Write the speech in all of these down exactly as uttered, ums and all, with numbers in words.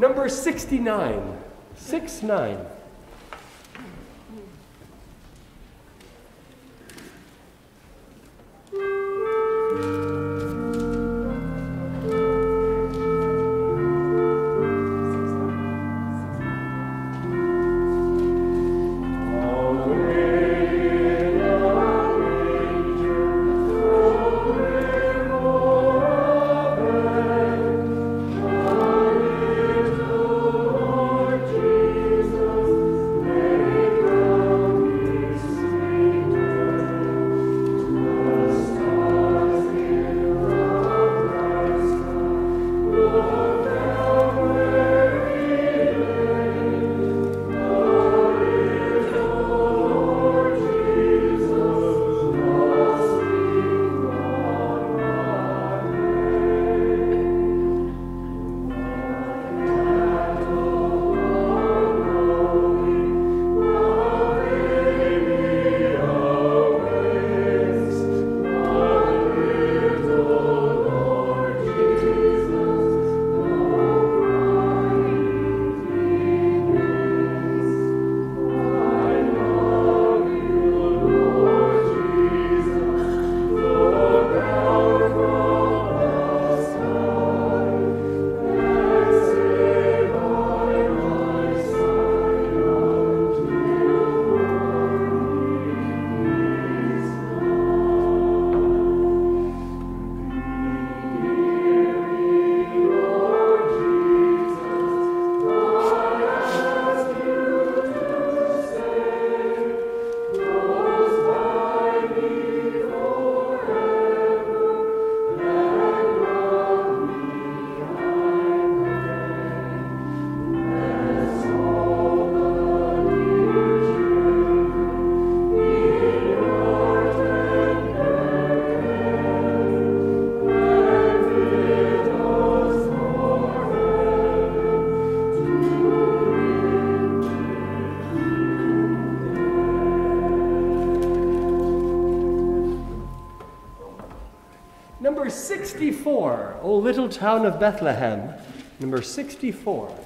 Number sixty-nine. six nine. sixty-four, O Little Town of Bethlehem, number sixty-four.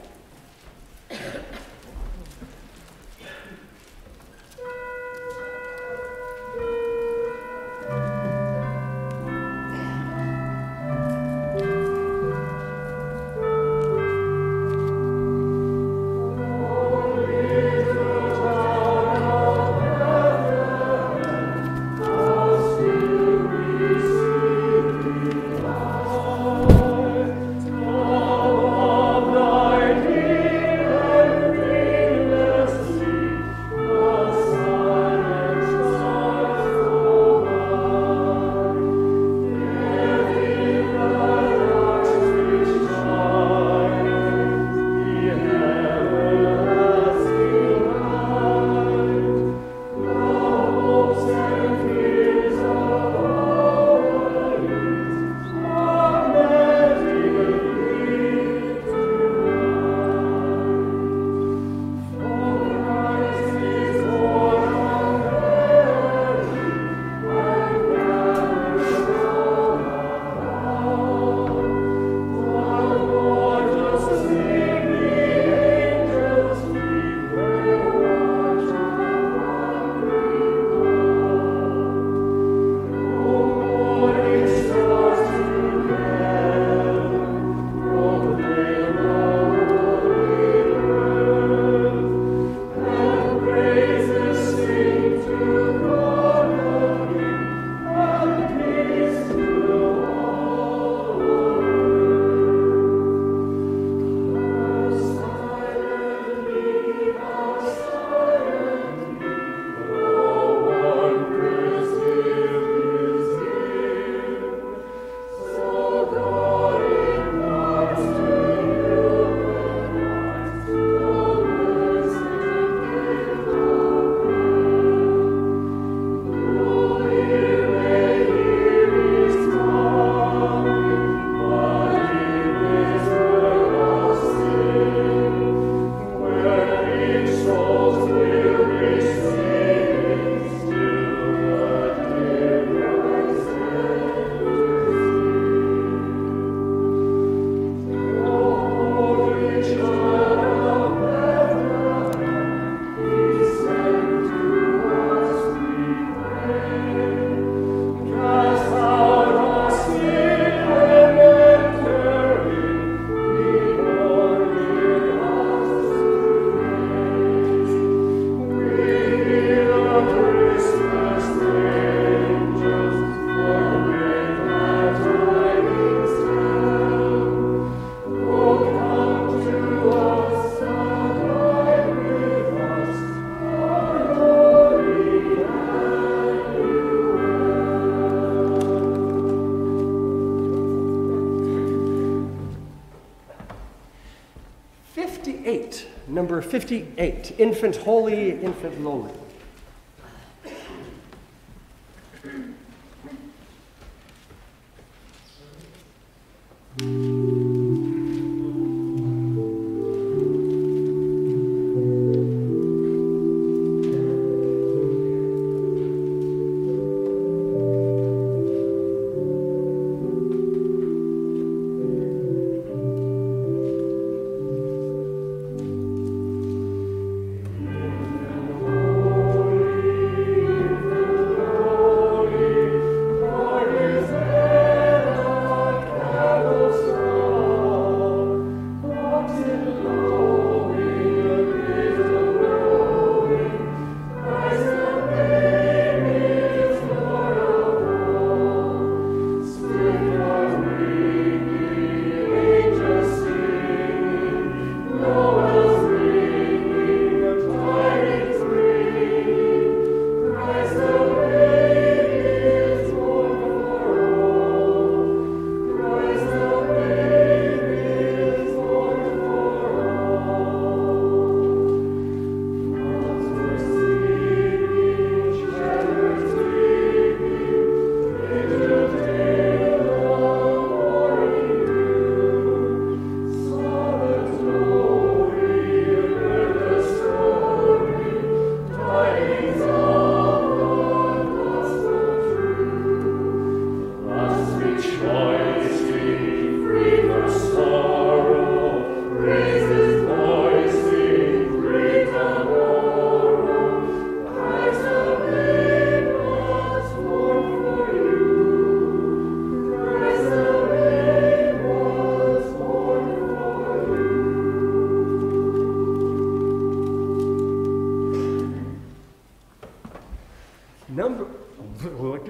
fifty-eight, number fifty-eight, Infant Holy, Infant Lowly.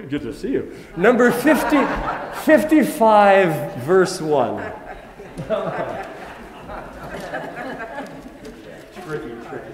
Good to see you. Number fifty, fifty-five, verse one. Tricky, tricky.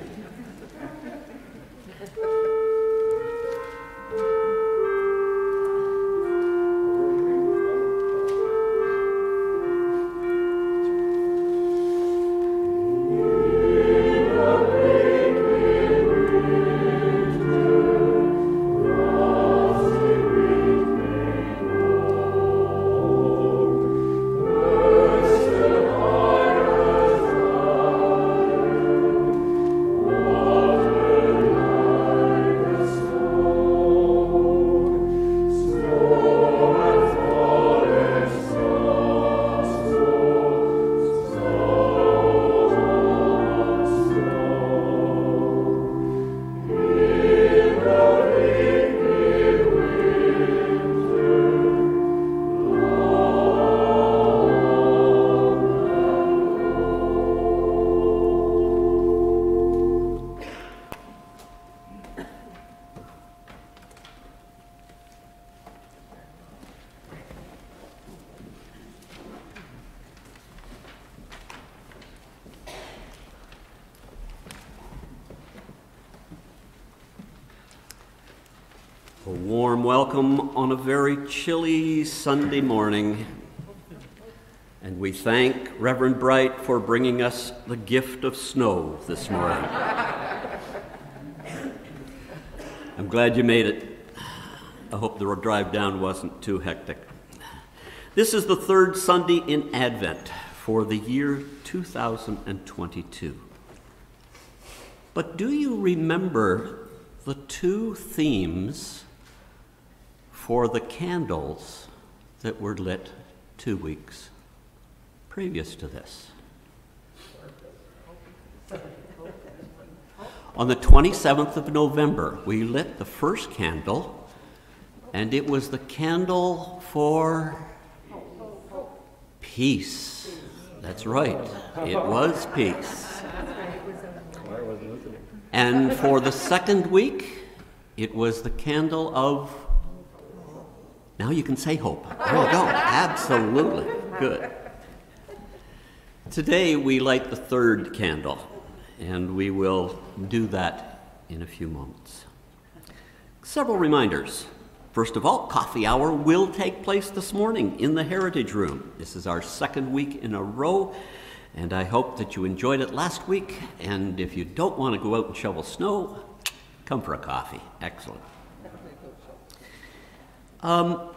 Welcome on a very chilly Sunday morning, and we thank Reverend Bright for bringing us the gift of snow this morning. I'm glad you made it. I hope the drive down wasn't too hectic. This is the third Sunday in Advent for the year two thousand twenty-two. But do you remember the two themes for the candles that were lit two weeks previous to this? On the twenty-seventh of November, we lit the first candle, and it was the candle for peace. That's right, it was peace. And for the second week, it was the candle of, now you can say hope. There we go. Absolutely. Good. Today we light the third candle, and we will do that in a few moments. Several reminders. First of all, coffee hour will take place this morning in the Heritage Room. This is our second week in a row, And I hope that you enjoyed it last week. And if you don't want to go out and shovel snow, come for a coffee. Excellent. Um,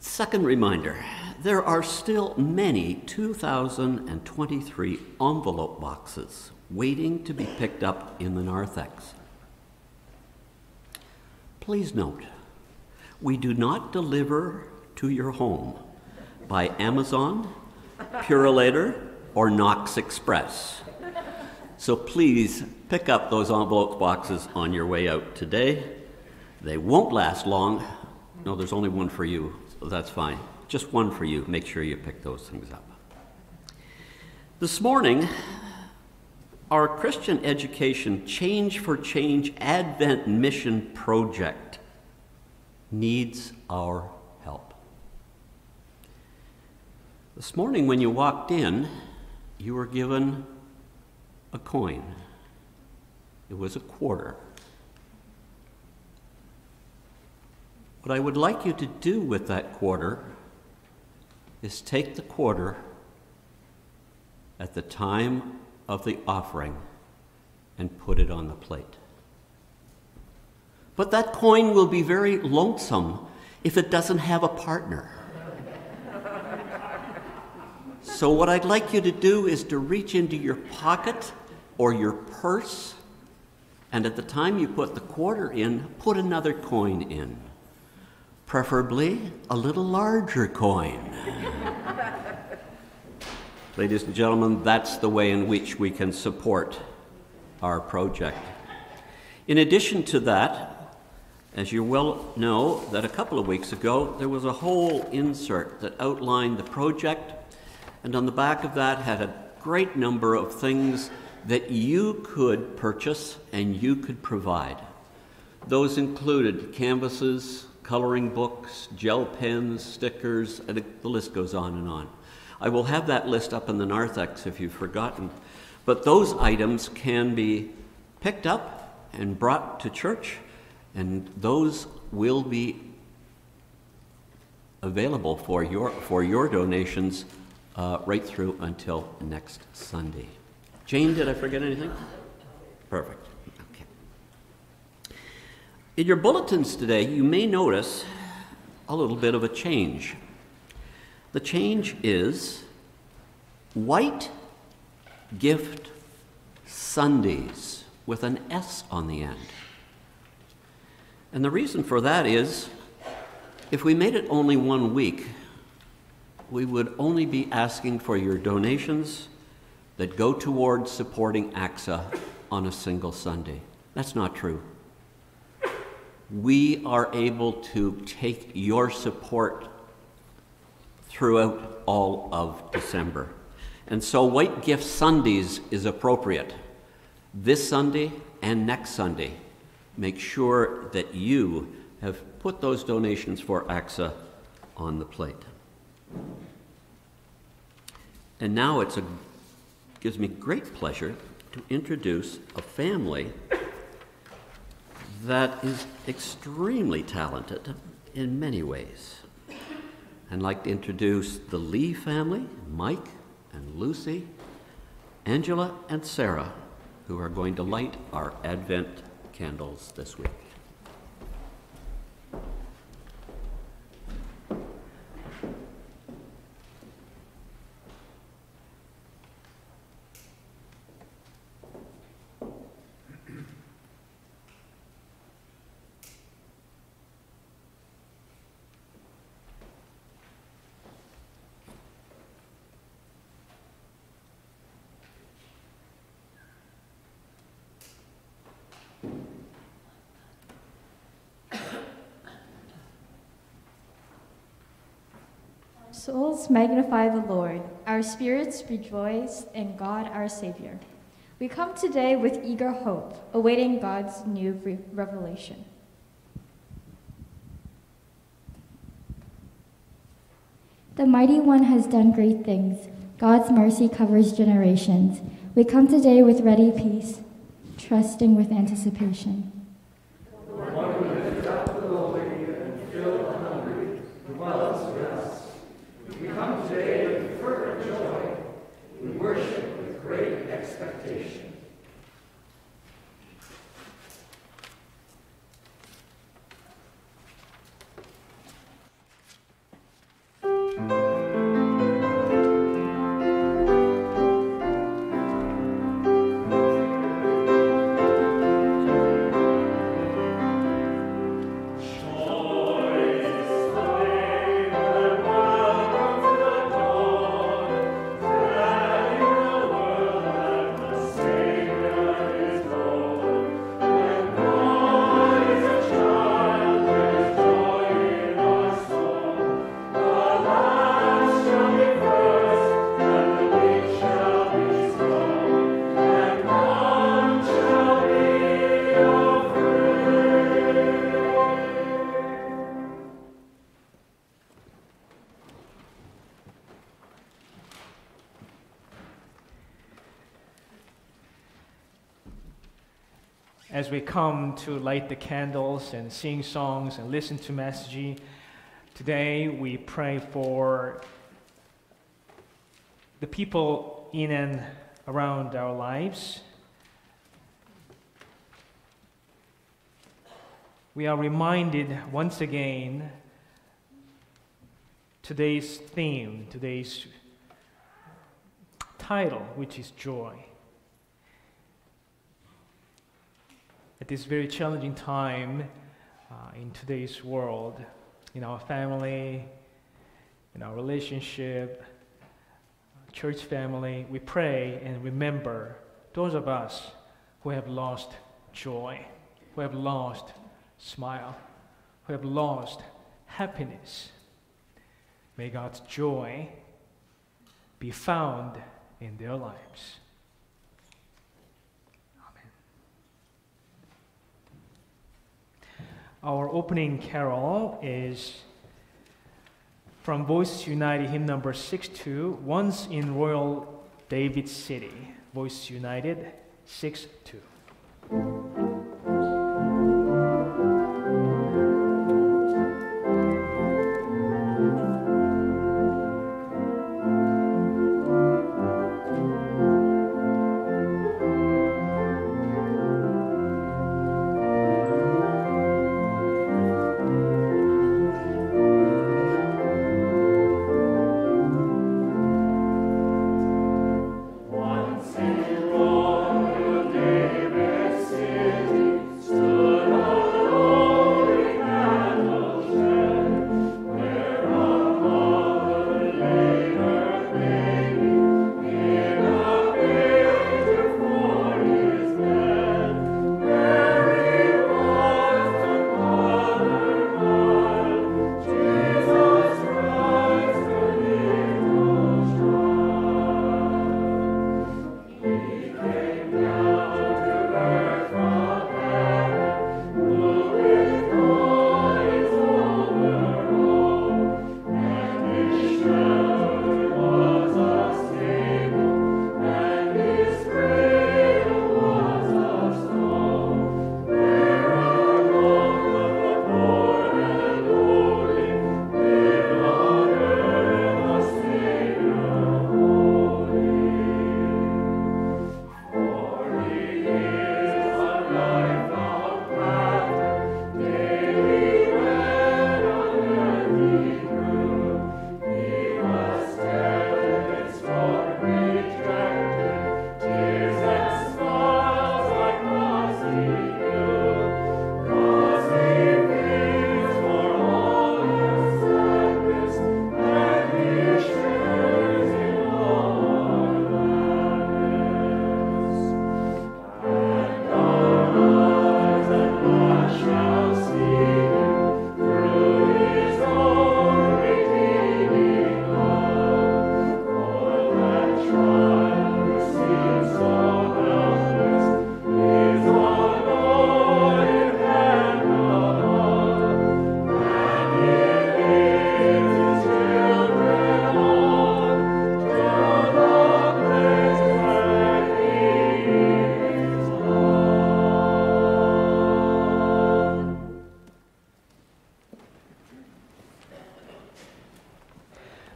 second reminder, there are still many two thousand twenty-three envelope boxes waiting to be picked up in the narthex. Please note, we do not deliver to your home by Amazon, Purilator, or Knox Express. So please pick up those envelope boxes on your way out today. They won't last long. No, there's only one for you, so that's fine. Just one for you. Make sure you pick those things up. This morning, our Christian Education Change for Change Advent Mission Project needs our help. This morning when you walked in, you were given a coin. It was a quarter. What I would like you to do with that quarter is take the quarter at the time of the offering and put it on the plate. But that coin will be very lonesome if it doesn't have a partner. So what I'd like you to do is to reach into your pocket or your purse, and at the time you put the quarter in, put another coin in. Preferably a little larger coin. Ladies and gentlemen, that's the way in which we can support our project. In addition to that, as you well know, that a couple of weeks ago, there was a whole insert that outlined the project, and on the back of that had a great number of things that you could purchase and you could provide. Those included canvases, coloring books, gel pens, stickers, and the list goes on and on. I will have that list up in the narthex if you've forgotten. But those items can be picked up and brought to church, and those will be available for your, for your donations uh, right through until next Sunday. Jane, did I forget anything? Perfect. In your bulletins today, you may notice a little bit of a change. The change is White Gift Sundays with an S on the end. And the reason for that is if we made it only one week, we would only be asking for your donations that go towards supporting A C S A on a single Sunday. That's not true. We are able to take your support throughout all of December. And so White Gift Sundays is appropriate. This Sunday and next Sunday, make sure that you have put those donations for A C S A on the plate. And now it's a, gives me great pleasure to introduce a family that is extremely talented in many ways. I'd like to introduce the Lee family, Mike and Lucy, Angela and Sarah, who are going to light our Advent candles this week. Souls magnify the Lord, our spirits rejoice in God our Savior. We come today with eager hope, awaiting God's new re revelation. The Mighty One has done great things. God's mercy covers generations. We come today with ready peace, trusting with anticipation. as we come to light the candles and sing songs and listen to messages, today we pray for the people in and around our lives. We are reminded once again today's theme, today's title, which is joy. At this very challenging time uh, in today's world, in our family, in our relationship, church family, we pray and remember those of us who have lost joy, who have lost smile, who have lost happiness. May God's joy be found in their lives. Amen. Our opening carol is from Voices United, hymn number six two, Once in Royal David City. Voices United, six two.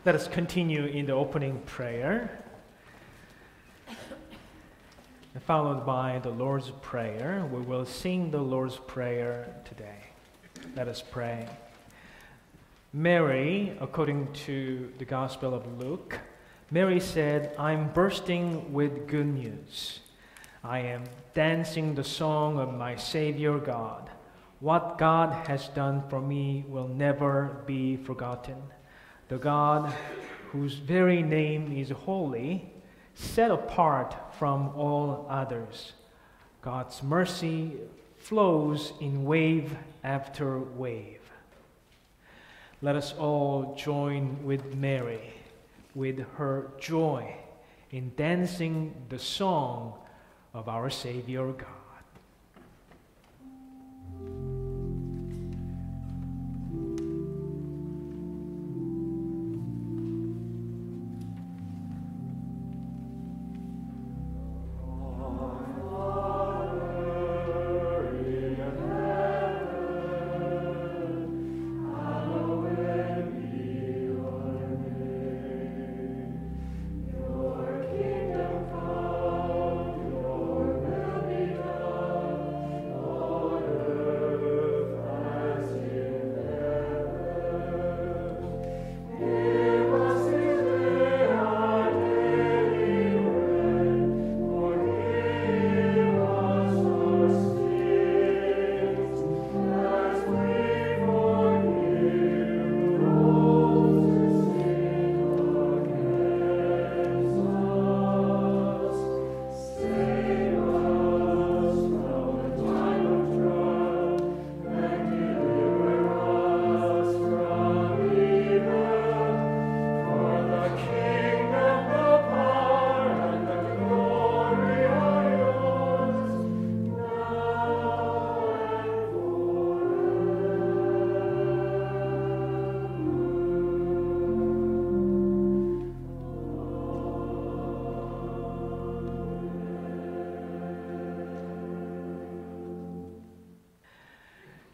Let us continue in the opening prayer, and followed by the Lord's Prayer. We will sing the Lord's Prayer today. Let us pray. Mary, according to the Gospel of Luke, Mary said, "I'm bursting with good news. I am dancing the song of my Savior God. What God has done for me will never be forgotten. The God whose very name is holy, set apart from all others. God's mercy flows in wave after wave." Let us all join with Mary, with her joy, in dancing the song of our Savior God.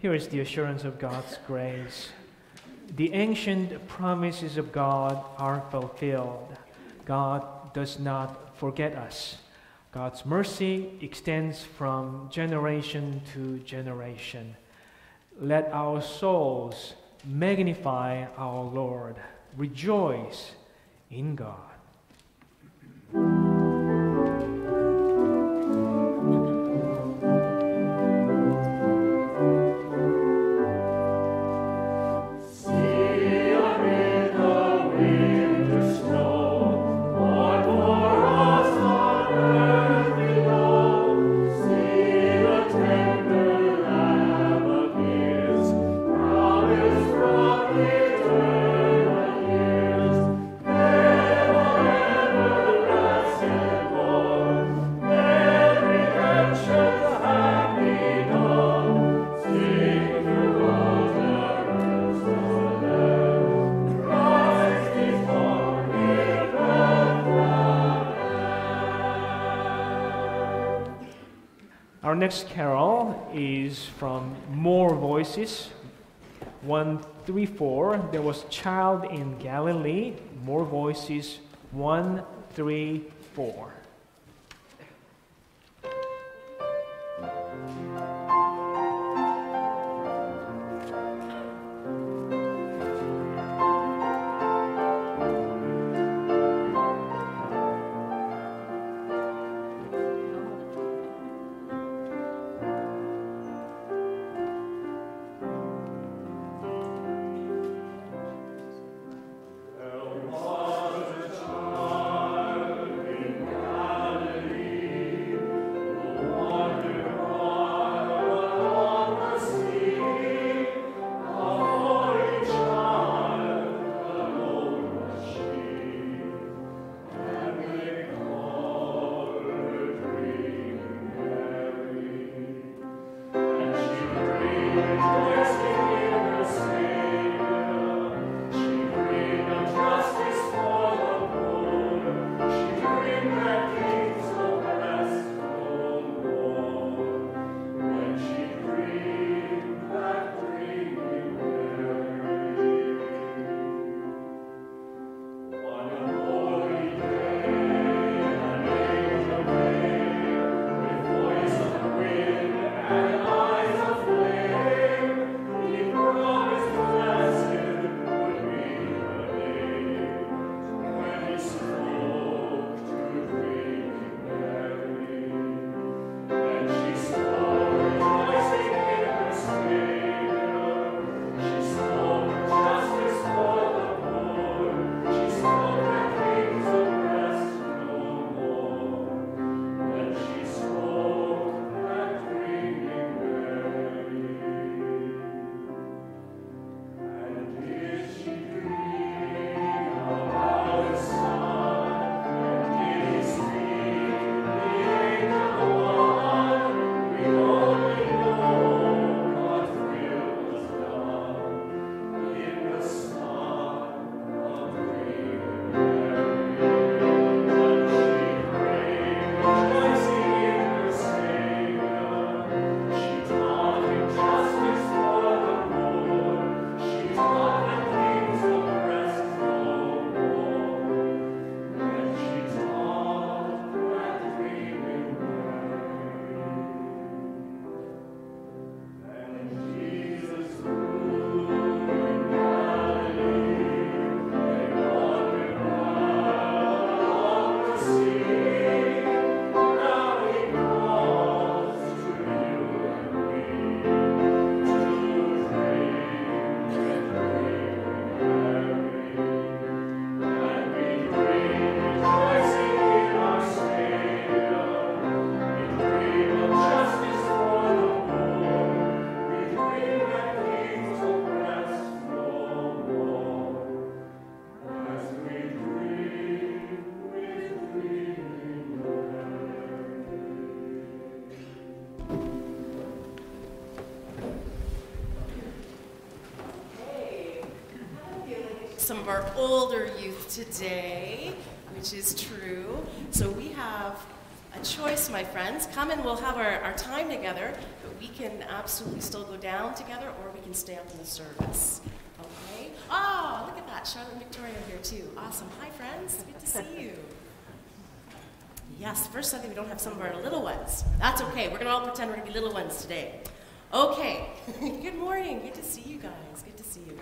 Here is the assurance of God's grace. The ancient promises of God are fulfilled. God does not forget us. God's mercy extends from generation to generation. Let our souls magnify our Lord. Rejoice in God. Our next carol is from More Voices, one three four. There was a child in Galilee. More Voices, one three four. Some of our older youth today, which is true. So we have a choice, my friends. Come and we'll have our, our time together, but we can absolutely still go down together, or we can stay up in the service. Okay? Oh, look at that. Charlotte and Victoria are here too. Awesome. Hi, friends. Good to see you. Yes, first I think we don't have some of our little ones. That's okay. We're going to all pretend we're going to be little ones today. Okay. Good morning. Good to see you guys. Good to see you.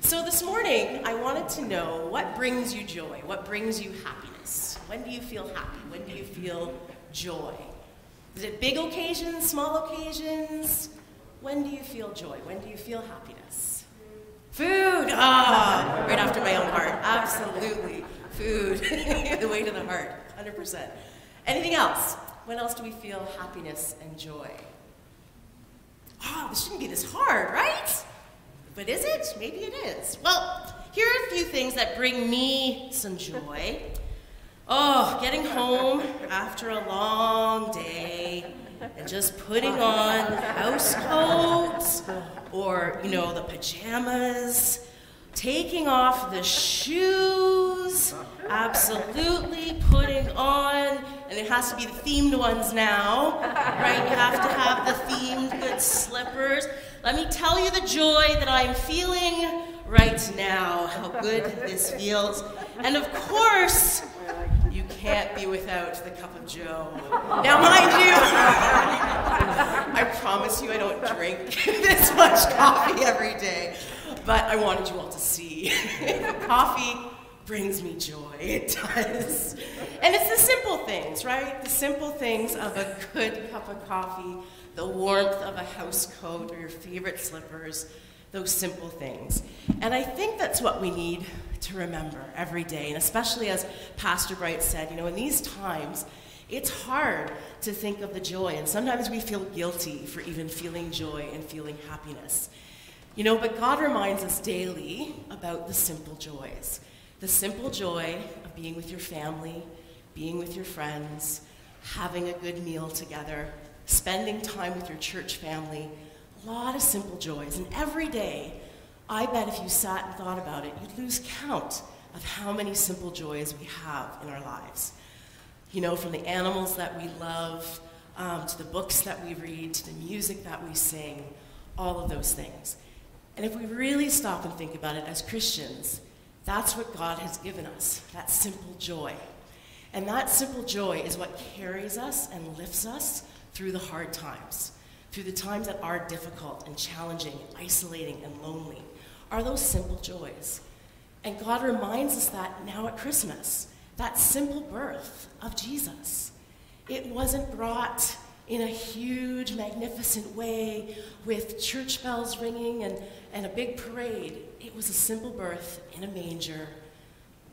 So this morning, I wanted to know what brings you joy, what brings you happiness. When do you feel happy? When do you feel joy? Is it big occasions, small occasions? When do you feel joy? When do you feel happiness? Food! Ah, oh, right after my own heart. Absolutely. Food. The way to the heart. one hundred percent. Anything else? When else do we feel happiness and joy? Oh, this shouldn't be this hard, right? But is it? Maybe it is. Well, here are a few things that bring me some joy. Oh, getting home after a long day and just putting on the house coats or, you know, the pajamas, taking off the shoes, absolutely putting on, and it has to be the themed ones now, right? You have to have the themed good slippers. Let me tell you the joy that I'm feeling right now, how good this feels. And of course, you can't be without the cup of joe. Now mind you, I promise you I don't drink this much coffee every day, but I wanted you all to see. Coffee brings me joy, it does. And it's the simple things, right? The simple things of a good cup of coffee, the warmth of a house coat or your favorite slippers, those simple things. And I think that's what we need to remember every day, and especially as Pastor Bright said, you know, in these times, it's hard to think of the joy, and sometimes we feel guilty for even feeling joy and feeling happiness. You know, but God reminds us daily about the simple joys. The simple joy of being with your family, being with your friends, having a good meal together, spending time with your church family, a lot of simple joys. And every day, I bet if you sat and thought about it, you'd lose count of how many simple joys we have in our lives. You know, from the animals that we love, um, to the books that we read, to the music that we sing, all of those things. And if we really stop and think about it as Christians, that's what God has given us, that simple joy. And that simple joy is what carries us and lifts us through the hard times, through the times that are difficult and challenging, and isolating and lonely, are those simple joys. And God reminds us that now at Christmas, that simple birth of Jesus. It wasn't brought in a huge, magnificent way with church bells ringing and, and a big parade. It was a simple birth in a manger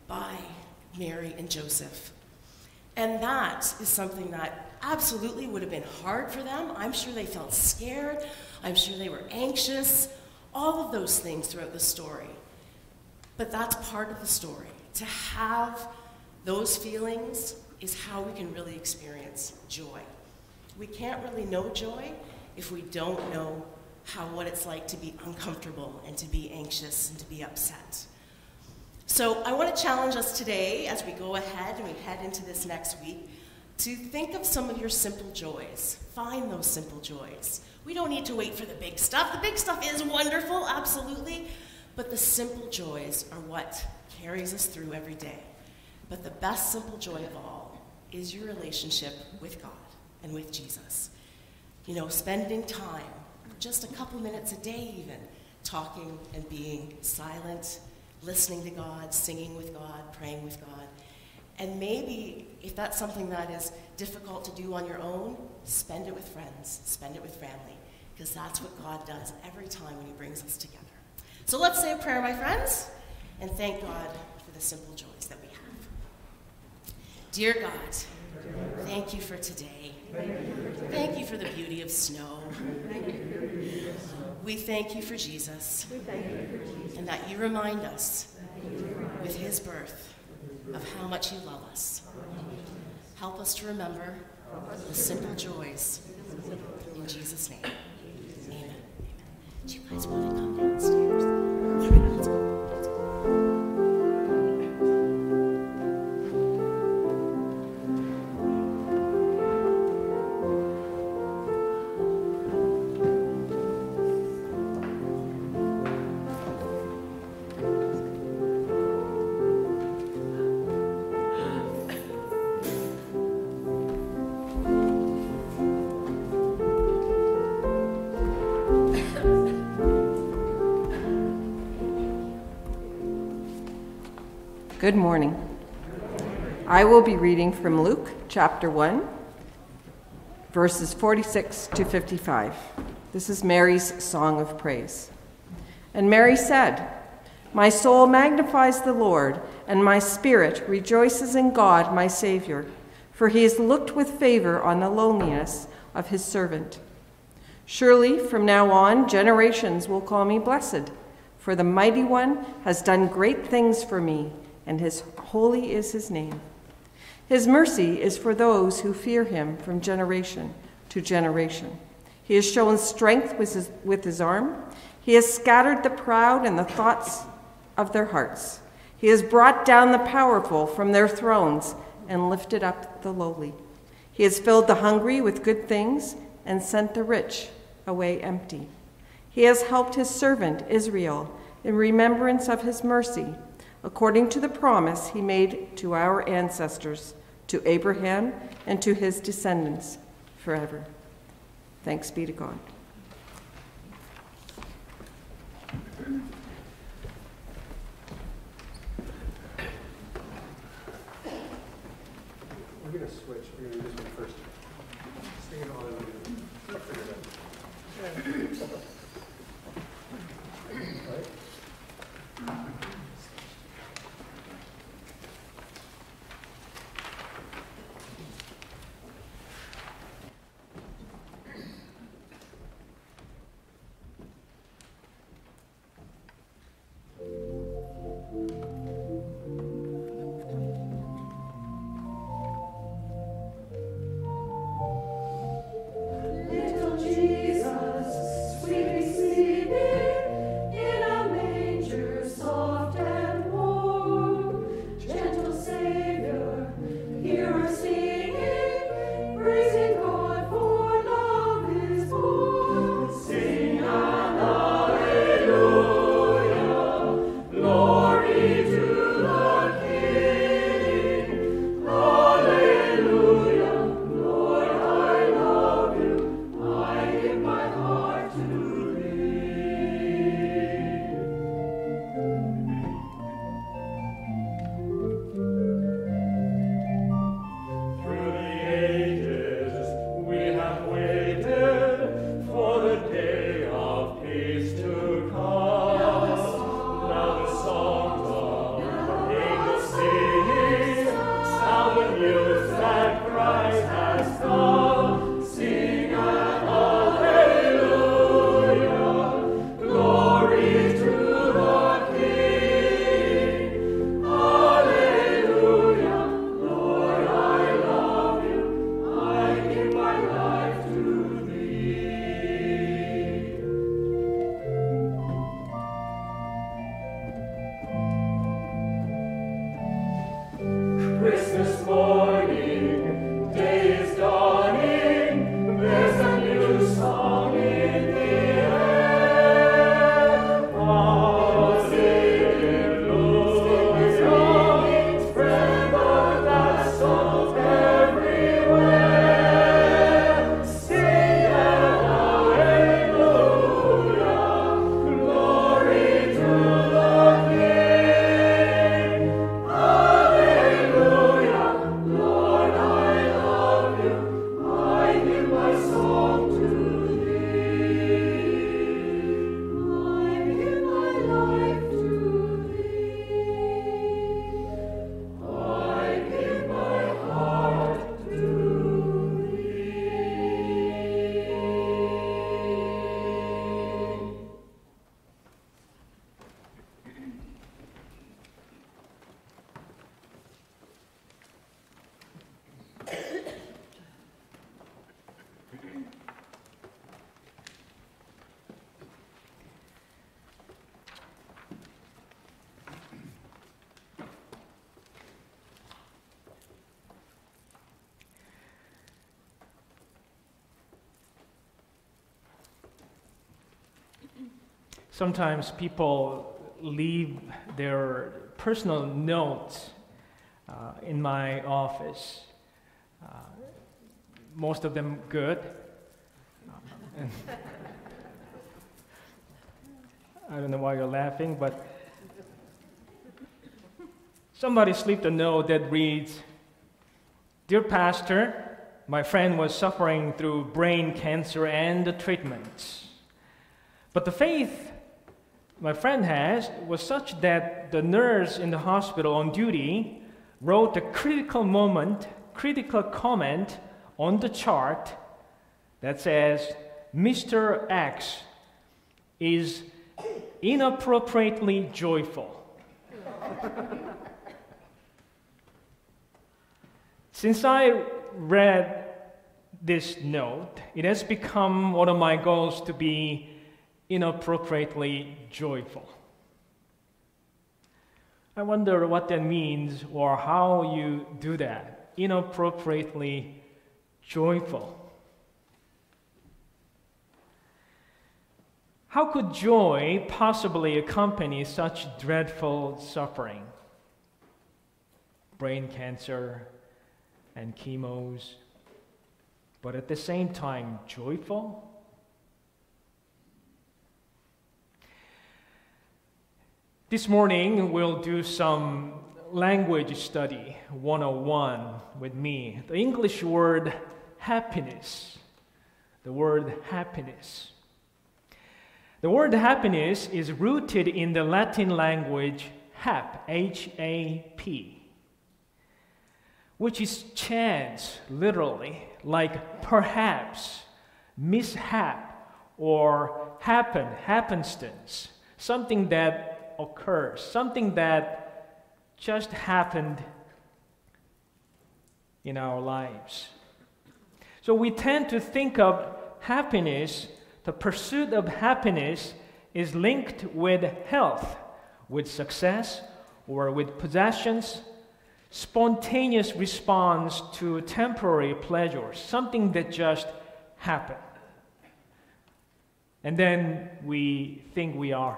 by Mary and Joseph. And that is something that absolutely would have been hard for them. I'm sure they felt scared. I'm sure they were anxious. All of those things throughout the story. But that's part of the story. To have those feelings is how we can really experience joy. We can't really know joy if we don't know how what it's like to be uncomfortable and to be anxious and to be upset. So I want to challenge us today as we go ahead and we head into this next week to think of some of your simple joys. Find those simple joys. We don't need to wait for the big stuff. The big stuff is wonderful, absolutely. But the simple joys are what carries us through every day. But the best simple joy of all is your relationship with God and with Jesus. You know, spending time, just a couple minutes a day even, talking and being silent, listening to God, singing with God, praying with God. And maybe, if that's something that is difficult to do on your own, spend it with friends, spend it with family, because that's what God does every time when he brings us together. So let's say a prayer, my friends, and thank God for the simple joys that we have. Dear God, thank you for today. Thank you for the beauty of snow. We thank you for Jesus, and that you remind us with his birth of how much you love us. Help us to remember the simple joys. In Jesus' name, amen. Amen. Do you guys want to come downstairs? All right, let's go. Let's go. Good morning. I will be reading from Luke chapter one, verses forty-six to fifty-five. This is Mary's song of praise. And Mary said, "My soul magnifies the Lord, and my spirit rejoices in God my Savior, for he has looked with favor on the lowliness of his servant. Surely from now on generations will call me blessed, for the Mighty One has done great things for me, and his holy is his name. His mercy is for those who fear him from generation to generation. He has shown strength with his, with his arm. He has scattered the proud in the thoughts of their hearts. He has brought down the powerful from their thrones and lifted up the lowly. He has filled the hungry with good things and sent the rich away empty. He has helped his servant Israel in remembrance of his mercy, according to the promise he made to our ancestors, to Abraham and to his descendants forever." Thanks be to God. We're going to switch. We're going to do this one first. Sing it all over. I'll figure it out. Sometimes people leave their personal notes uh, in my office. Uh, most of them good. And I don't know why you're laughing, but somebody slipped a note that reads, "Dear Pastor, my friend was suffering through brain cancer and the treatments. But the faith my friend has was such that the nurse in the hospital on duty wrote a critical moment, critical comment on the chart that says, Mister X is inappropriately joyful." Since I read this note, it has become one of my goals to be inappropriately joyful. I wonder what that means or how you do that. Inappropriately joyful. How could joy possibly accompany such dreadful suffering? Brain cancer and chemos, but at the same time joyful? This morning, we'll do some language study one oh one with me. The English word happiness. The word happiness. The word happiness is rooted in the Latin language hap, H A P, which is chance, literally, like perhaps, mishap, or happen, happenstance, something that occurs, something that just happened in our lives. So we tend to think of happiness, the pursuit of happiness is linked with health, with success, or with possessions, spontaneous response to temporary pleasures, something that just happened. And then we think we are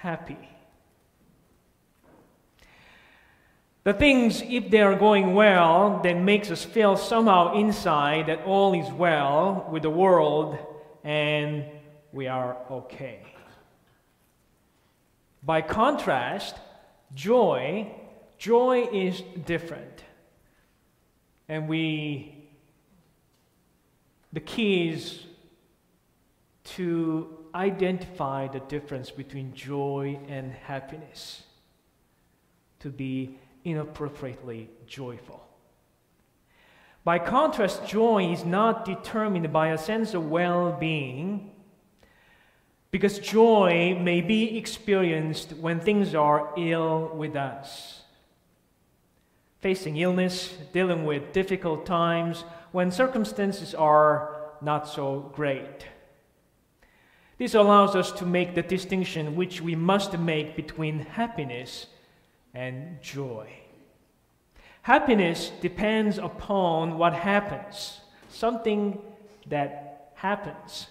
happy. The things, if they are going well, that makes us feel somehow inside that all is well with the world and we are okay. By contrast, joy, joy is different. And we, the key is to identify the difference between joy and happiness, to be inappropriately joyful. By contrast, joy is not determined by a sense of well-being, because joy may be experienced when things are ill with us. Facing illness, dealing with difficult times, when circumstances are not so great. This allows us to make the distinction which we must make between happiness and joy. Happiness depends upon what happens, something that happens.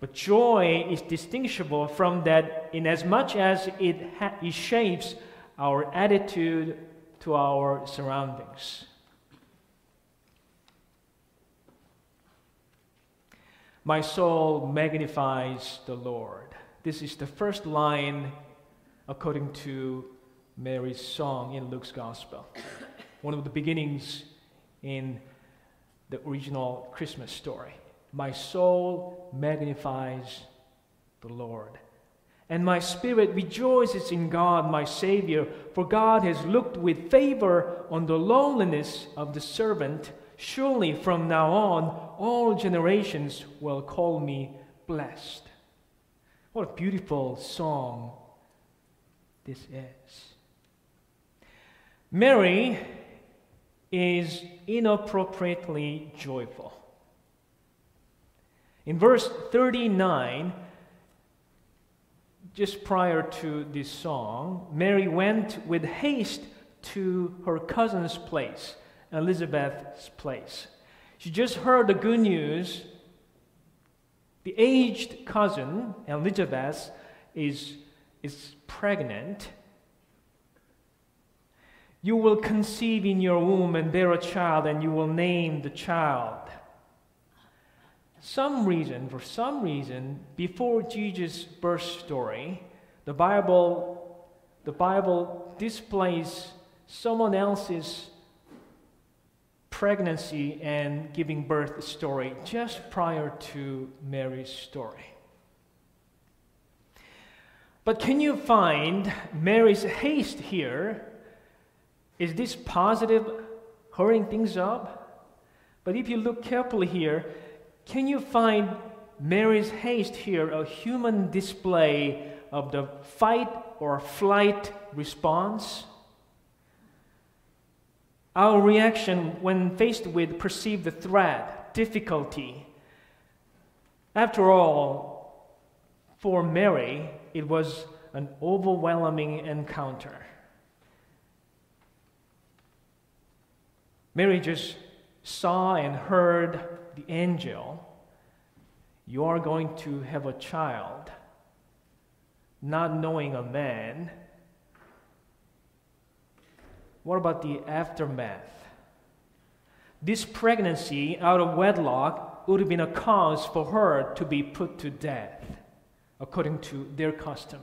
But joy is distinguishable from that inasmuch as it, ha- it shapes our attitude to our surroundings. My soul magnifies the Lord. This is the first line according to Mary's song in Luke's Gospel. One of the beginnings in the original Christmas story. My soul magnifies the Lord. And my spirit rejoices in God, my Savior, for God has looked with favor on the lowliness of the servant. Surely from now on, all generations will call me blessed. What a beautiful song this is. Mary is inappropriately joyful. In verse thirty-nine, just prior to this song, Mary went with haste to her cousin's place, Elizabeth's place. She just heard the good news. The aged cousin, Elizabeth, is, is pregnant. You will conceive in your womb and bear a child, and you will name the child. Some reason, for some reason, before Jesus' birth story, the Bible, the Bible displays someone else's pregnancy and giving birth story just prior to Mary's story. But can you find Mary's haste here? Is this positive hurrying things up? But if you look carefully here, can you find Mary's haste here a human display of the fight or flight response? Our reaction when faced with perceived threat, difficulty. After all, for Mary, it was an overwhelming encounter. Mary just saw and heard the angel, "You are going to have a child," not knowing a man. What about the aftermath? This pregnancy out of wedlock would have been a cause for her to be put to death, according to their custom.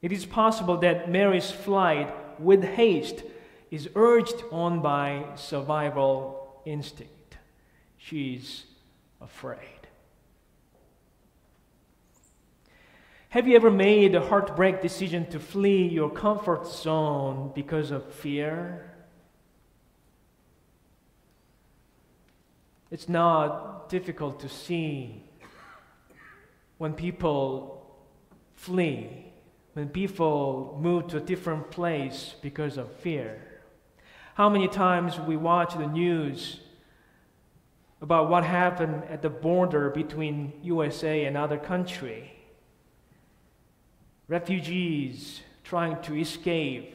It is possible that Mary's flight with haste is urged on by survival instinct. She's afraid. Have you ever made a heartbreak decision to flee your comfort zone because of fear? It's not difficult to see when people flee, when people move to a different place because of fear. How many times we watch the news about what happened at the border between U S A and other country. Refugees trying to escape,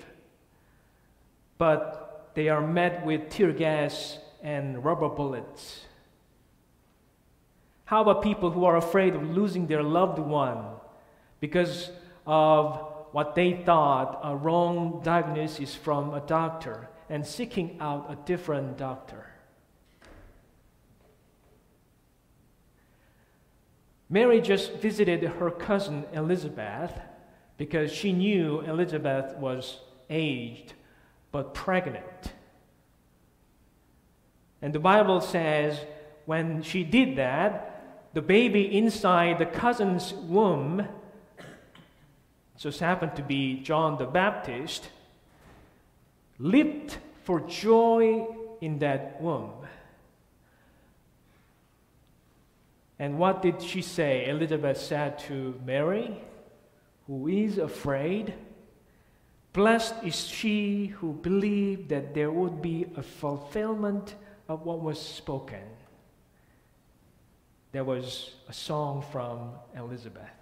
but they are met with tear gas and rubber bullets. How about people who are afraid of losing their loved one because of what they thought a wrong diagnosis from a doctor and seeking out a different doctor? Mary just visited her cousin Elizabeth, because she knew Elizabeth was aged but pregnant. And the Bible says when she did that, the baby inside the cousin's womb, just happened to be John the Baptist, leaped for joy in that womb. And what did she say? Elizabeth said to Mary, who is afraid, "Blessed is she who believed that there would be a fulfillment of what was spoken." There was a song from Elizabeth.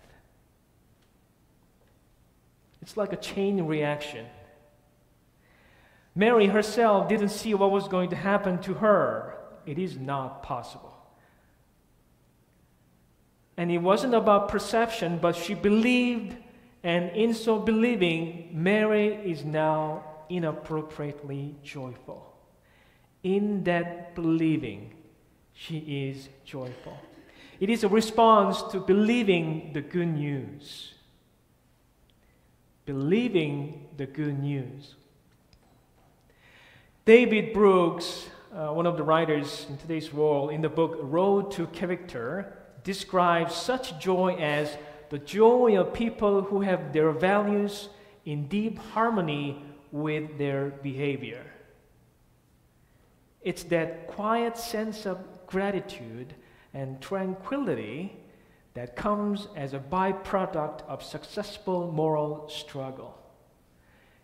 It's like a chain reaction. Mary herself didn't see what was going to happen to her. It is not possible. And it wasn't about perception, but she believed. And in so believing, Mary is now inappropriately joyful. In that believing, she is joyful. It is a response to believing the good news. Believing the good news. David Brooks, uh, one of the writers in today's world, in the book Road to Character, describes such joy as the joy of people who have their values in deep harmony with their behavior. It's that quiet sense of gratitude and tranquility that comes as a byproduct of successful moral struggle.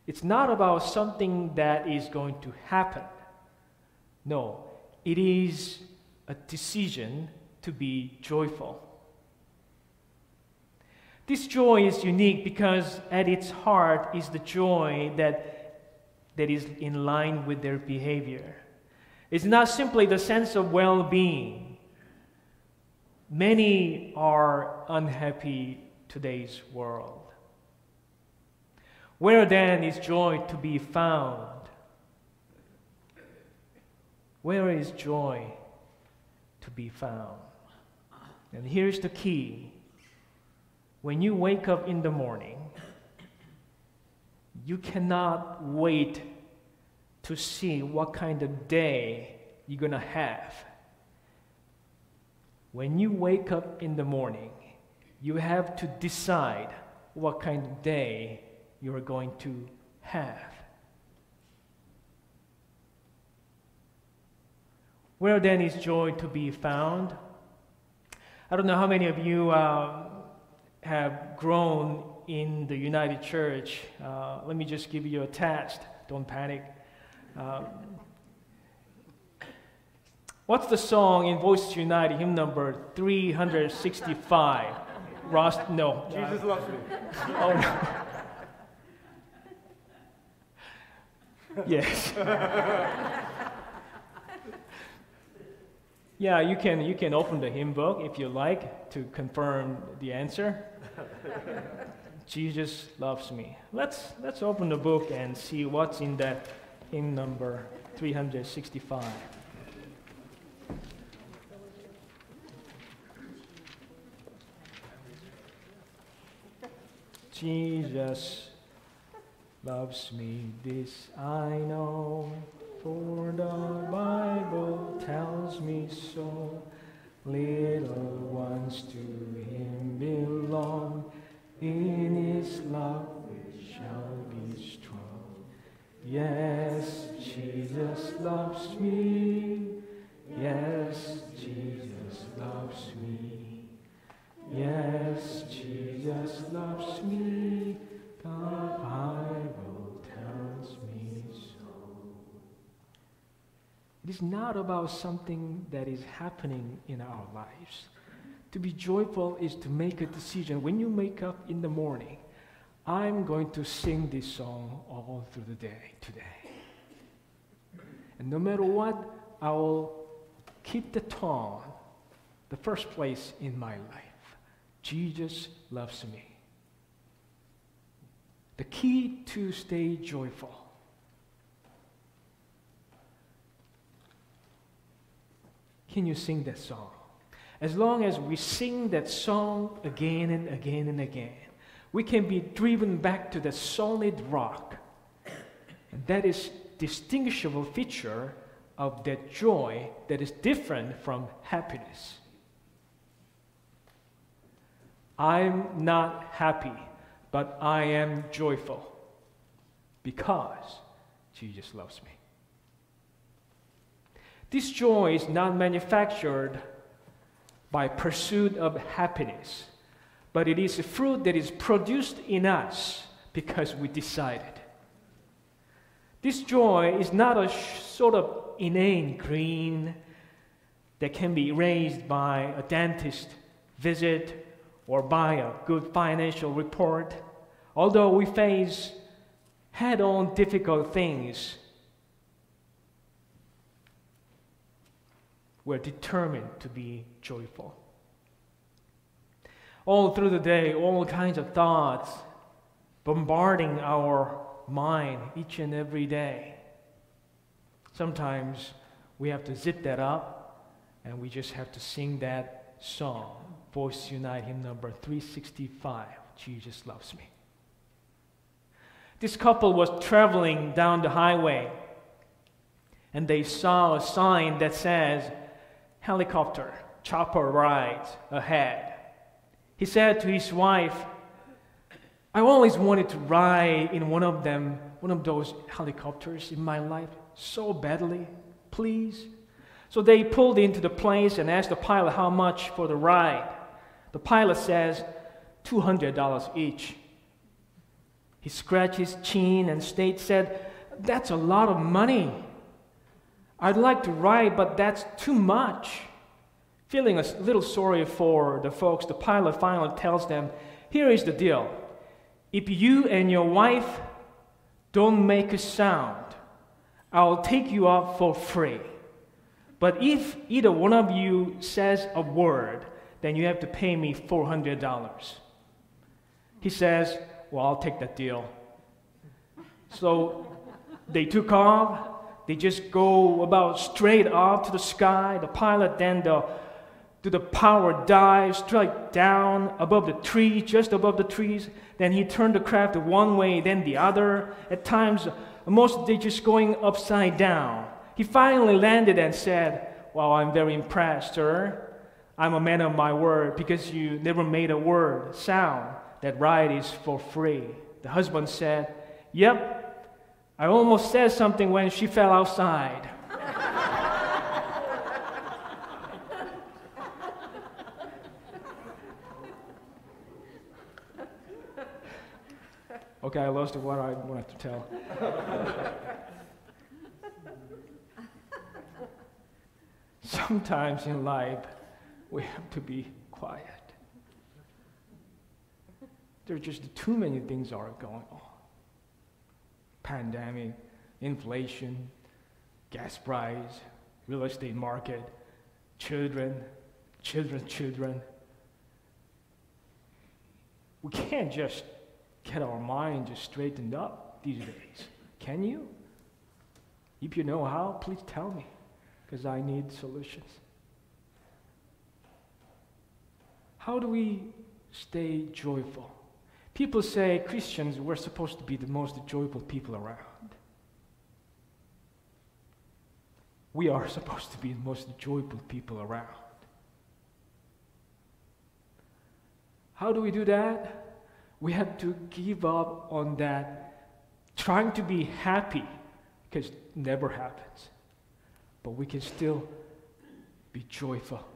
It's not about something that is going to happen. No, it is a decision to be joyful. This joy is unique because at its heart is the joy that, that is in line with their behavior. It's not simply the sense of well-being. Many are unhappy in today's world. Where then is joy to be found? Where is joy to be found? And here's the key. When you wake up in the morning, you cannot wait to see what kind of day you're going to have. When you wake up in the morning, you have to decide what kind of day you're going to have. Where then is joy to be found? I don't know how many of you uh, have grown in the United Church. Uh, let me just give you a test. Don't panic. Um, what's the song in Voices United, hymn number three sixty-five? Ross, no. Jesus loves me. Oh, no. Yes. Yeah, you can, you can open the hymn book if you like to confirm the answer. Jesus loves me. Let's, let's open the book and see what's in that hymn number three sixty-five. Jesus loves me, this I know, for the Bible tells me so. Little ones to him belong, in his love we shall be strong. Yes, Jesus loves me. Yes, Jesus loves me. Yes, Jesus loves me. The Bible tells me so. It is not about something that is happening in our lives. To be joyful is to make a decision. When you wake up in the morning, I'm going to sing this song all through the day today. And no matter what, I will keep the tone, the first place in my life. Jesus loves me. The key to stay joyful. Can you sing that song? As long as we sing that song again and again and again, we can be driven back to the solid rock. And that is distinguishable feature of that joy that is different from happiness. I'm not happy, but I am joyful because Jesus loves me. This joy is not manufactured by pursuit of happiness, but it is a fruit that is produced in us because we decided. This joy is not a sort of inane green that can be erased by a dentist visit or by a good financial report. Although we face head-on difficult things, we're determined to be joyful. All through the day, all kinds of thoughts bombarding our mind each and every day. Sometimes we have to zip that up and we just have to sing that song. Voices Unite, hymn number three sixty-five, Jesus loves me. This couple was traveling down the highway and they saw a sign that says, helicopter, chopper rides ahead. He said to his wife, I always wanted to ride in one of them, one of those helicopters in my life so badly, please. So they pulled into the place and asked the pilot how much for the ride. The pilot says, two hundred dollars each. He scratched his chin and state said, that's a lot of money. I'd like to ride, but that's too much. Feeling a little sorry for the folks, the pilot finally tells them, here is the deal. If you and your wife don't make a sound, I'll take you up for free. But if either one of you says a word, then you have to pay me four hundred dollars. He says, well, I'll take that deal. So they took off. They just go about straight up to the sky. The pilot, then the to the power dive straight down above the trees, just above the trees. Then he turned the craft one way, then the other. At times, most they're just going upside down. He finally landed and said, "Wow, I'm very impressed, sir. I'm a man of my word, because you never made a word sound. That ride is for free." The husband said, "Yep, I almost said something when she fell outside." Okay, I lost what I wanted to tell. Sometimes in life, we have to be quiet. There are just too many things are going on. Pandemic, inflation, gas price, real estate market, children, children, children. We can't just get our mind just straightened up these days. Can you? If you know how, please tell me, because I need solutions. How do we stay joyful? People say Christians were supposed to be the most joyful people around. We are supposed to be the most joyful people around. How do we do that? We have to give up on that, trying to be happy, because it never happens. But we can still be joyful.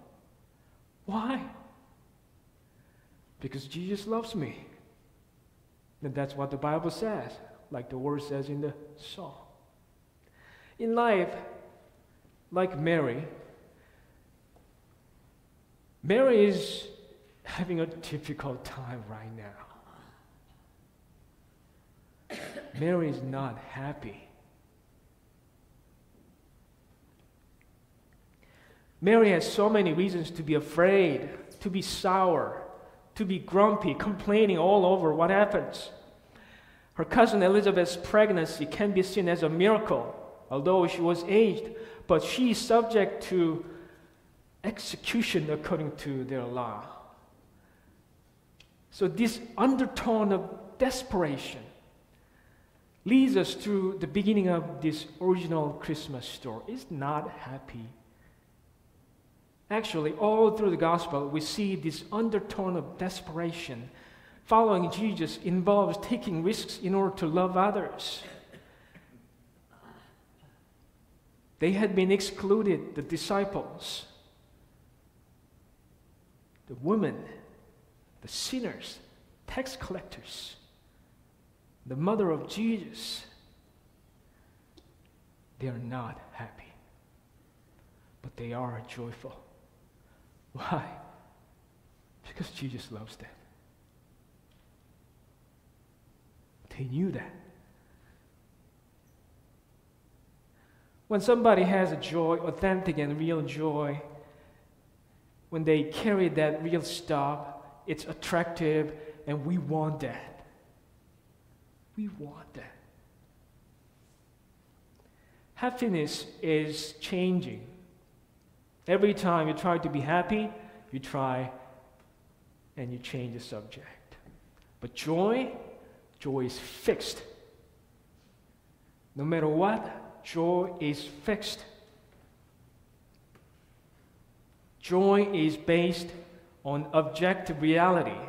Why? Because Jesus loves me. And that's what the Bible says, like the word says in the psalm. In life, like Mary, Mary is having a difficult time right now. Mary is not happy. Mary has so many reasons to be afraid, to be sour, to be grumpy, complaining all over what happens. Her cousin Elizabeth's pregnancy can be seen as a miracle, although she was aged, but she is subject to execution according to their law. So this undertone of desperation leads us to the beginning of this original Christmas story. It's not happy. Actually, all through the gospel, we see this undertone of desperation. Following Jesus involves taking risks in order to love others. They had been excluded, the disciples, the women, the sinners, tax collectors, the mother of Jesus. They are not happy, but they are joyful. Why? Because Jesus loves them. They knew that. When somebody has a joy, authentic and real joy, when they carry that real stuff, it's attractive, and we want that. We want that. Happiness is changing. Every time you try to be happy, you try and you change the subject. But joy, joy is fixed. No matter what, joy is fixed. Joy is based on objective reality,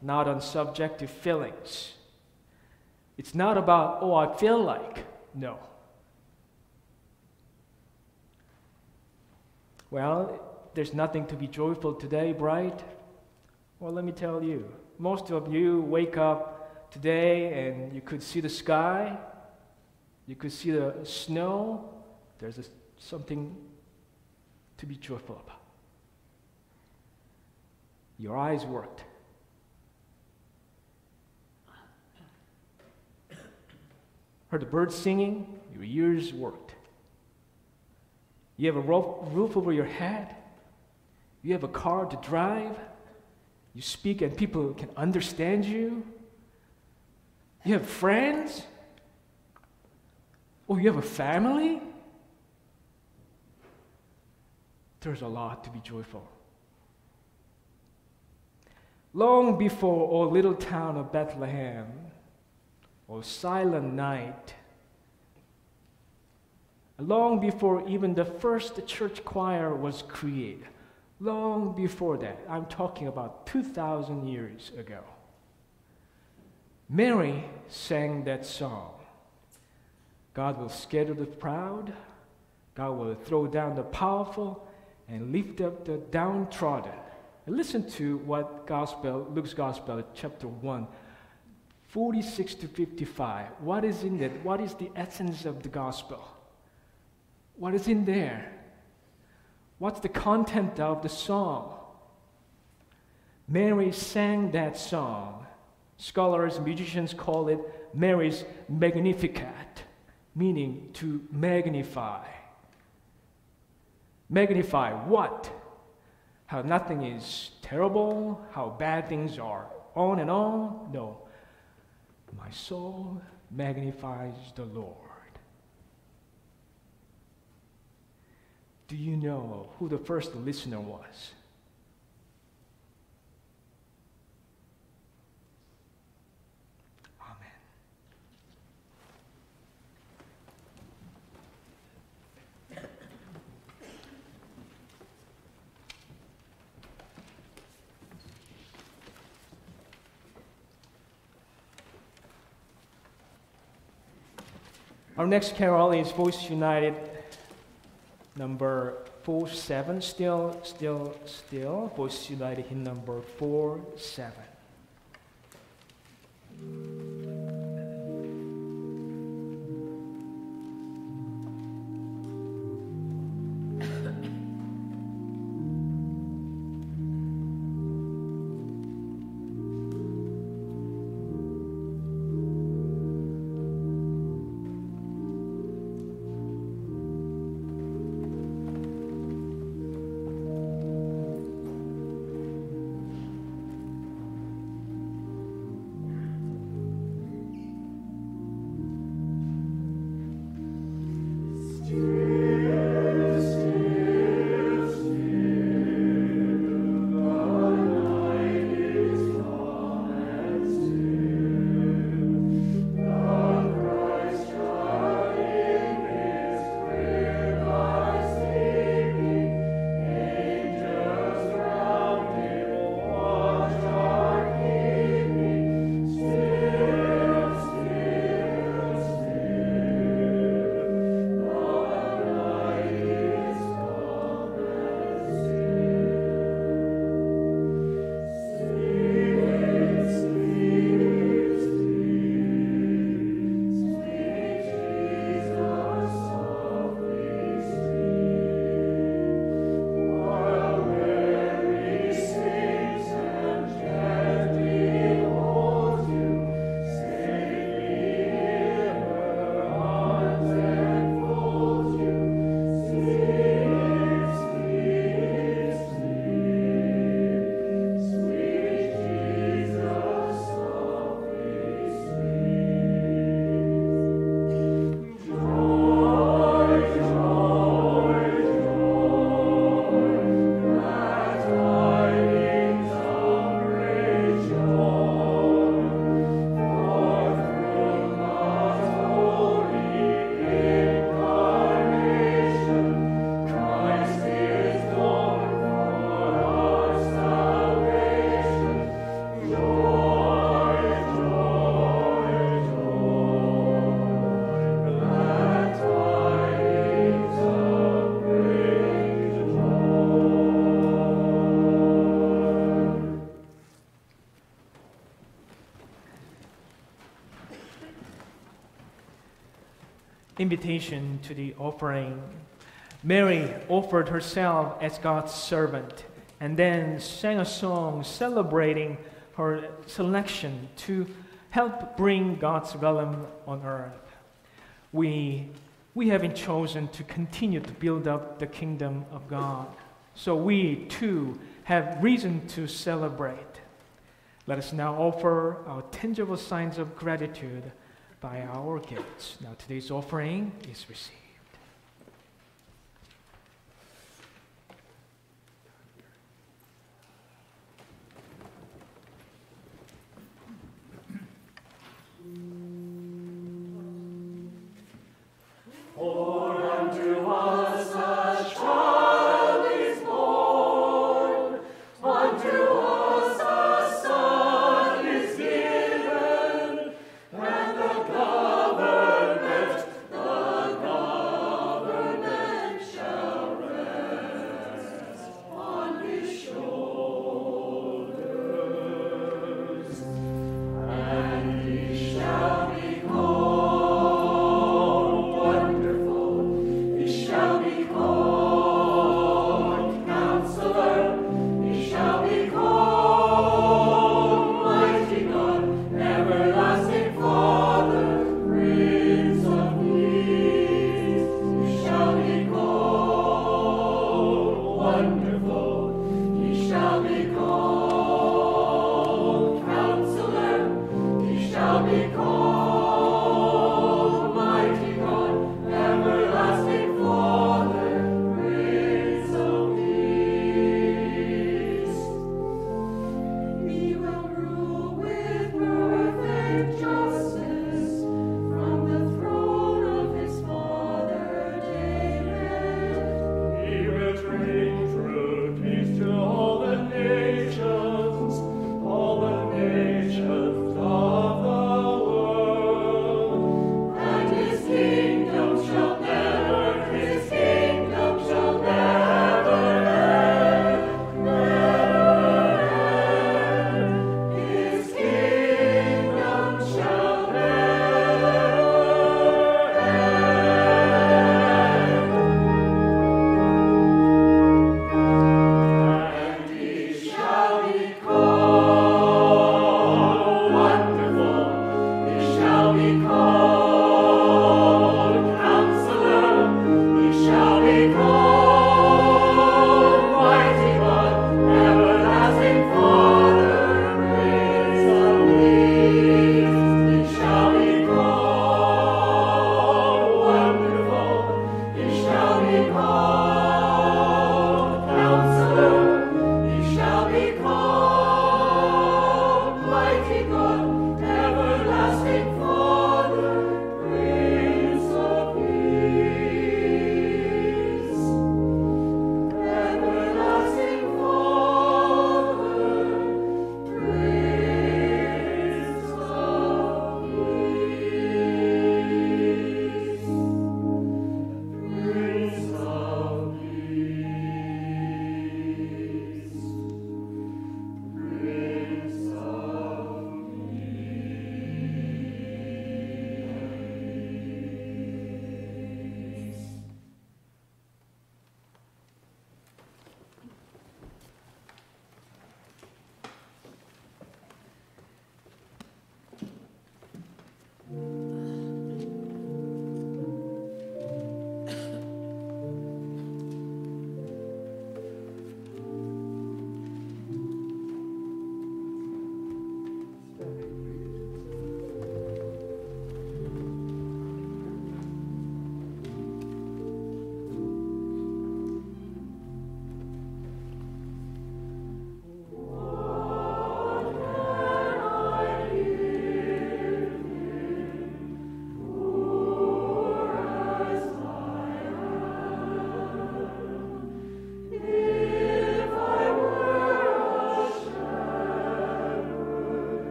not on subjective feelings. It's not about, oh, I feel like. No. Well, there's nothing to be joyful today, right? Well, let me tell you, most of you wake up today and you could see the sky, you could see the snow. There's a, something to be joyful about. Your eyes worked. Heard the birds singing, your ears worked. You have a roof over your head. You have a car to drive. You speak and people can understand you. You have friends. Oh, you have a family. There's a lot to be joyful Long before our little town of Bethlehem, or silent night, long before even the first church choir was created, long before that, I'm talking about two thousand years ago, Mary sang that song. God will scatter the proud, God will throw down the powerful, and lift up the downtrodden. And listen to what Gospel, Luke's Gospel, chapter one, forty-six to fifty-five. What is in that? What is the essence of the Gospel? What is in there? What's the content of the song? Mary sang that song. Scholars, musicians call it Mary's Magnificat, meaning to magnify. Magnify what? How nothing is terrible, how bad things are, on and on? No. My soul magnifies the Lord. Do you know who the first listener was? Our next carol is Voices United, number four seven. Still, still, still. Voices United, hymn number four seven. Invitation to the offering. Mary offered herself as God's servant and then sang a song celebrating her selection to help bring God's realm on earth. We, we have been chosen to continue to build up the kingdom of God. So we too have reason to celebrate. Let us now offer our tangible signs of gratitude by our gifts. Now today's offering is received.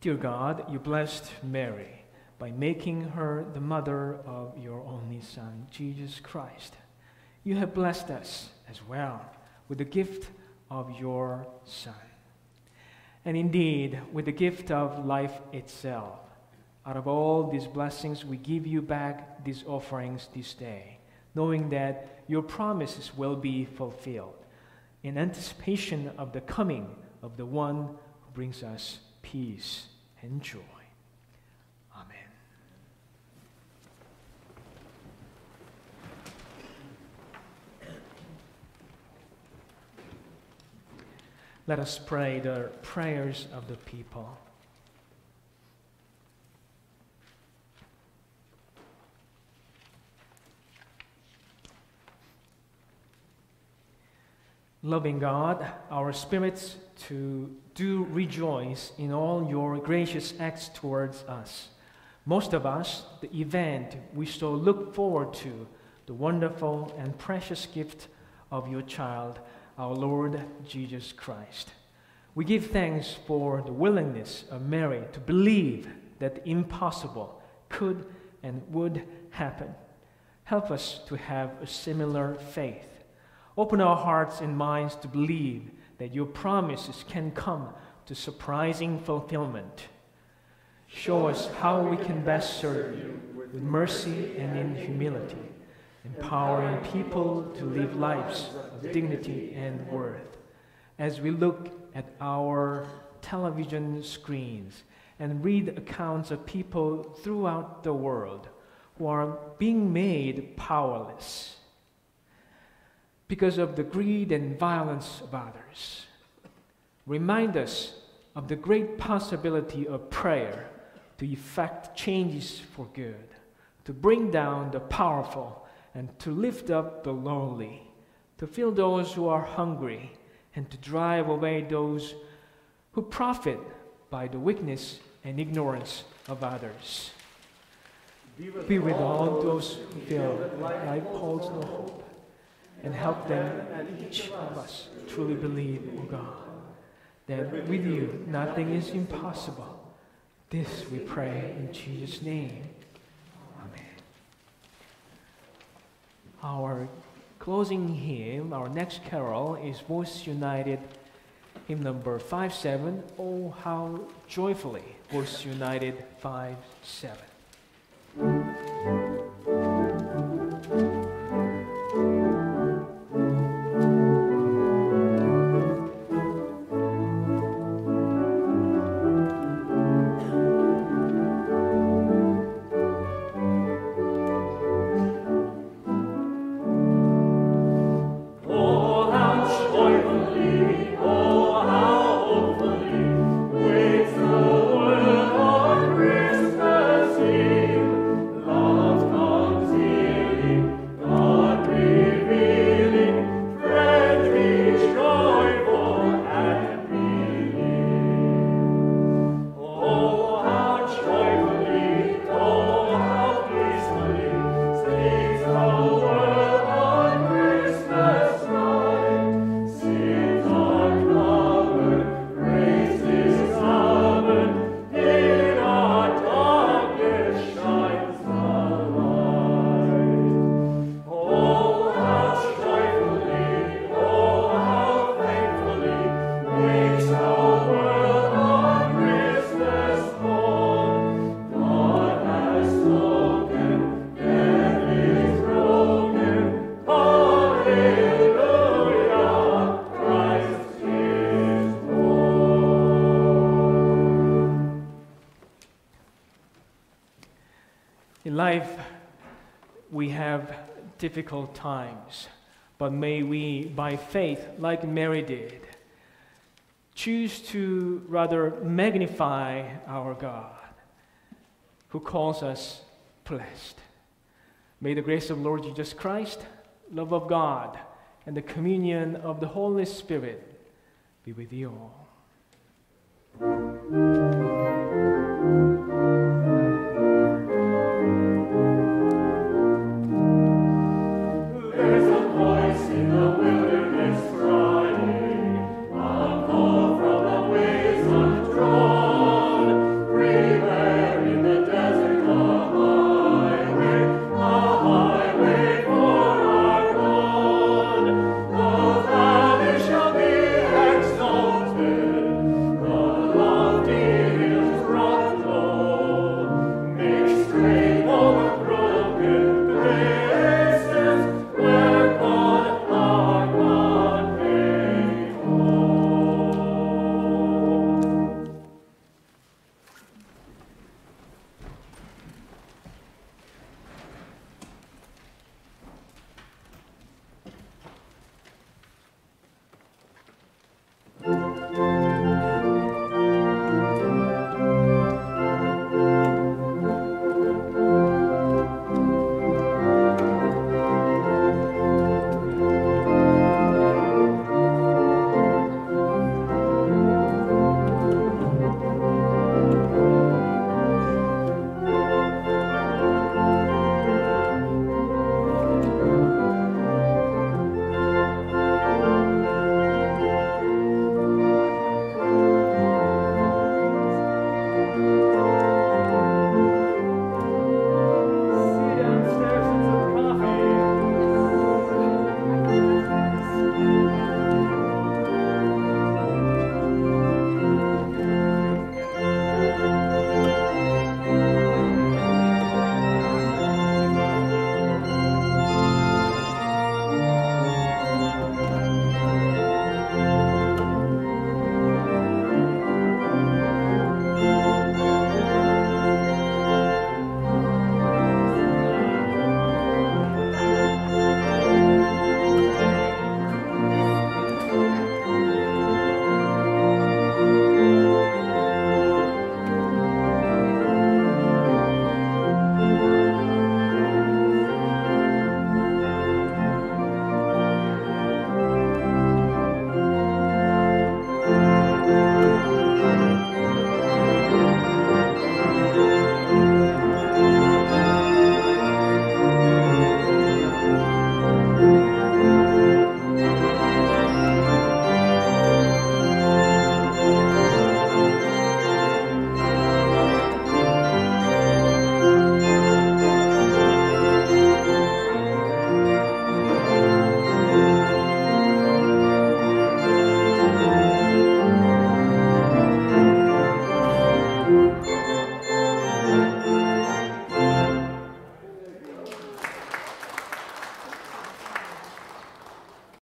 Dear God, you blessed Mary by making her the mother of your only Son, Jesus Christ. You have blessed us as well with the gift of your Son. And indeed, with the gift of life itself. Out of all these blessings, we give you back these offerings this day, knowing that your promises will be fulfilled in anticipation of the coming of the one who brings us peace and joy. Amen. Let us pray the prayers of the people. Loving God, our spirits to do rejoice in all your gracious acts towards us. Most of us, the event we so look forward to, the wonderful and precious gift of your child, our Lord Jesus Christ. We give thanks for the willingness of Mary to believe that the impossible could and would happen. Help us to have a similar faith. Open our hearts and minds to believe that your promises can come to surprising fulfillment. Show us how we can best serve you with mercy and in humility, empowering people to live lives of dignity and worth. As we look at our television screens and read accounts of people throughout the world who are being made powerless because of the greed and violence of others. Remind us of the great possibility of prayer to effect changes for good, to bring down the powerful and to lift up the lowly, to fill those who are hungry and to drive away those who profit by the weakness and ignorance of others. Be with, Be with all, all those who feel that life holds no hope, and help them and each of us truly believe, O God, that with you nothing is impossible. This we pray in Jesus' name. Amen. Our closing hymn, our next carol, is Voices United, hymn number five seven, Oh How Joyfully, Voices United five seven. Difficult times, but may we, by faith, like Mary did, choose to rather magnify our God, who calls us blessed. May the grace of Lord Jesus Christ, love of God, and the communion of the Holy Spirit be with you all.